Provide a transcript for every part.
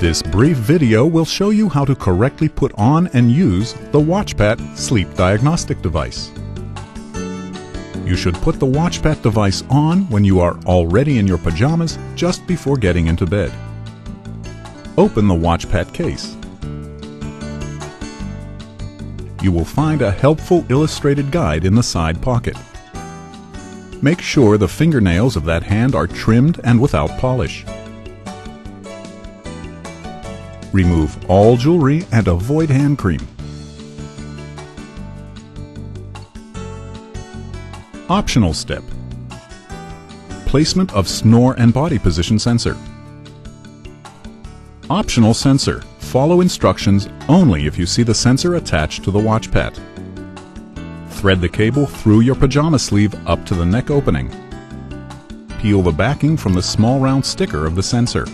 This brief video will show you how to correctly put on and use the WatchPat sleep diagnostic device. You should put the WatchPat device on when you are already in your pajamas just before getting into bed. Open the WatchPat case. You will find a helpful illustrated guide in the side pocket. Make sure the fingernails of that hand are trimmed and without polish. Remove all jewelry and avoid hand cream. Optional step: placement of snore and body position sensor. Optional sensor. Follow instructions only if you see the sensor attached to the WatchPat. Thread the cable through your pajama sleeve up to the neck opening. Peel the backing from the small round sticker of the sensor.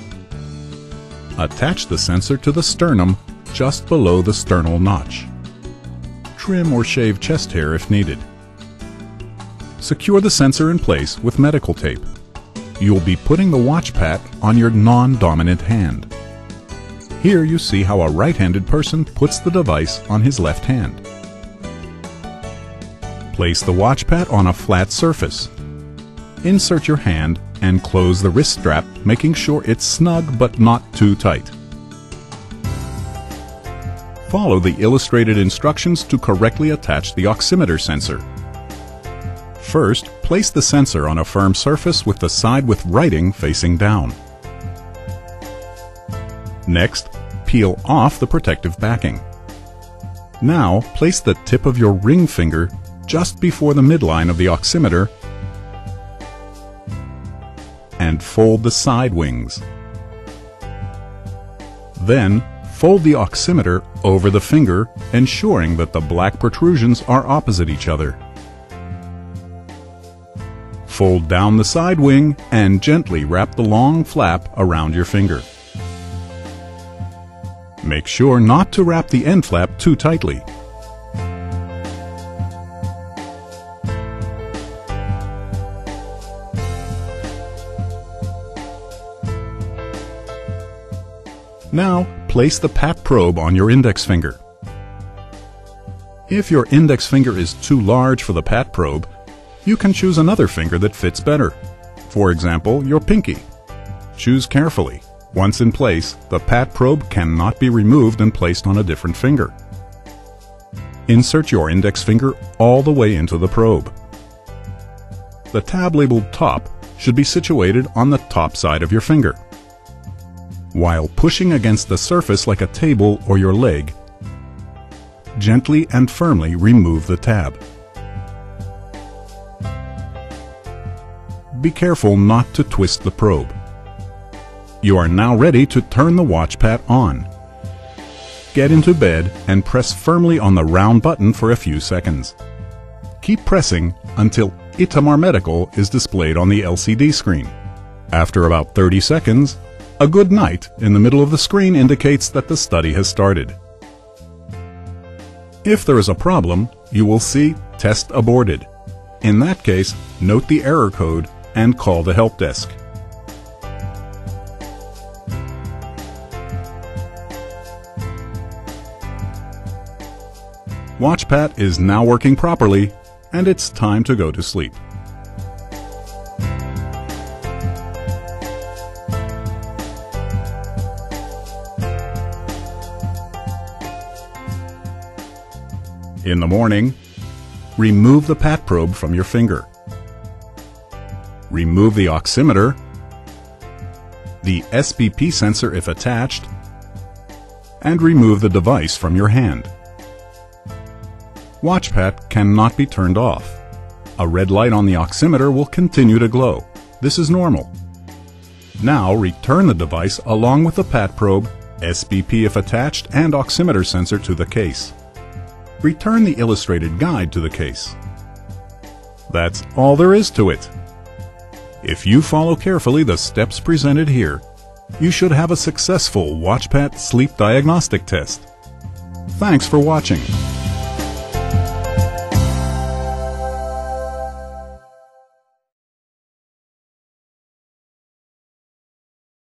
Attach the sensor to the sternum just below the sternal notch. Trim or shave chest hair if needed. Secure the sensor in place with medical tape. You'll be putting the WatchPat on your non-dominant hand. Here you see how a right-handed person puts the device on his left hand. Place the WatchPat on a flat surface. Insert your hand and close the wrist strap, making sure it's snug but not too tight. Follow the illustrated instructions to correctly attach the oximeter sensor. First, place the sensor on a firm surface with the side with writing facing down. Next, peel off the protective backing. Now, place the tip of your ring finger just before the midline of the oximeter and fold the side wings. Then, fold the oximeter over the finger, ensuring that the black protrusions are opposite each other. Fold down the side wing and gently wrap the long flap around your finger. Make sure not to wrap the end flap too tightly. Now, place the PAT probe on your index finger. If your index finger is too large for the PAT probe, you can choose another finger that fits better. For example, your pinky. Choose carefully. Once in place, the PAT probe cannot be removed and placed on a different finger. Insert your index finger all the way into the probe. The tab labeled top should be situated on the top side of your finger. While pushing against the surface like a table or your leg, gently and firmly remove the tab. Be careful not to twist the probe. You are now ready to turn the WatchPat on. Get into bed and press firmly on the round button for a few seconds. Keep pressing until Itamar Medical is displayed on the LCD screen. After about 30 seconds, a good night in the middle of the screen indicates that the study has started. If there is a problem, you will see Test Aborted. In that case, note the error code and call the help desk. WatchPat is now working properly, and it's time to go to sleep. In the morning, remove the PAT probe from your finger. Remove the oximeter, the SBP sensor if attached, and remove the device from your hand. WatchPat cannot be turned off. A red light on the oximeter will continue to glow. This is normal. Now return the device along with the PAT probe, SBP if attached, and oximeter sensor to the case. Return the illustrated guide to the case. That's all there is to it. If you follow carefully the steps presented here, you should have a successful WatchPat sleep diagnostic test. Thanks for watching.